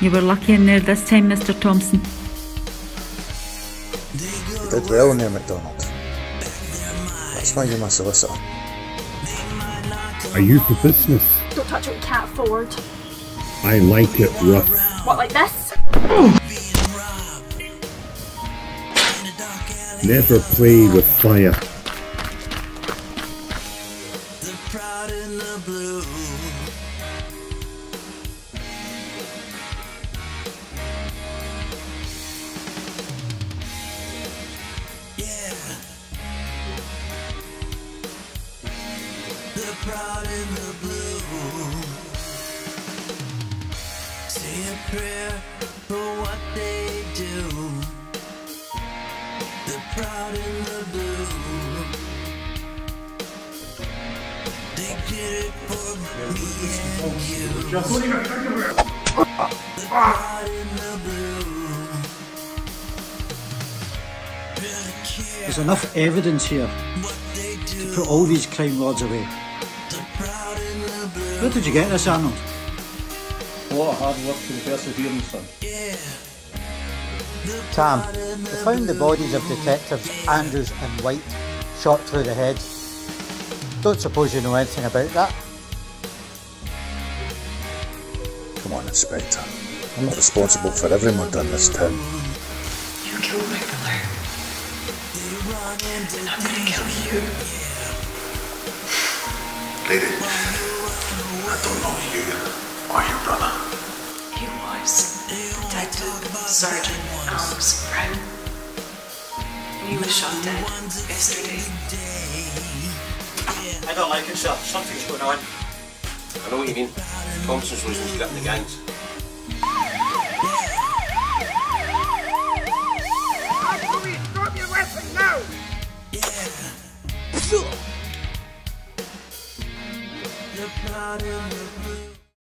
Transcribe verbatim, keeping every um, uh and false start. You were lucky in there this time, Mister Thompson. You did well in there, MacDonald. That's why you're my solicitor. Are you for business? Don't touch it, we can't afford. I like it rough. What, like this? Never play with fire. The Pride in the Blue. Yeah. The Pride in the Blue. Say a prayer for what they do. The Pride in the Blue. They did it for me and you. The Pride in the Blue. There's enough evidence here to put all these crime lords away. Where did you get this, Arnold? A lot of hard work and perseverance, son. Tam, they found the bodies of detectives Andrews and White shot through the head. Don't suppose you know anything about that? Come on, Inspector. I'm not responsible for every murder in this town. You killed my brother. And I'm gonna kill you. Lady, I don't know you. Or your brother. He was Detective Sergeant Alex Brown. He was shot dead yesterday. I don't like it, sir. Something's going on. I know what you mean. Thompson's losing his grip in the gangs. Police, drop your weapon now! Yeah. The